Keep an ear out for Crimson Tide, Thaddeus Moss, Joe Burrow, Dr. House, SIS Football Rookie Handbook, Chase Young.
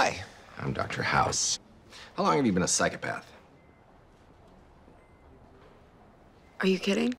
Hi, I'm Dr. House. How long have you been a psychopath? Are you kidding?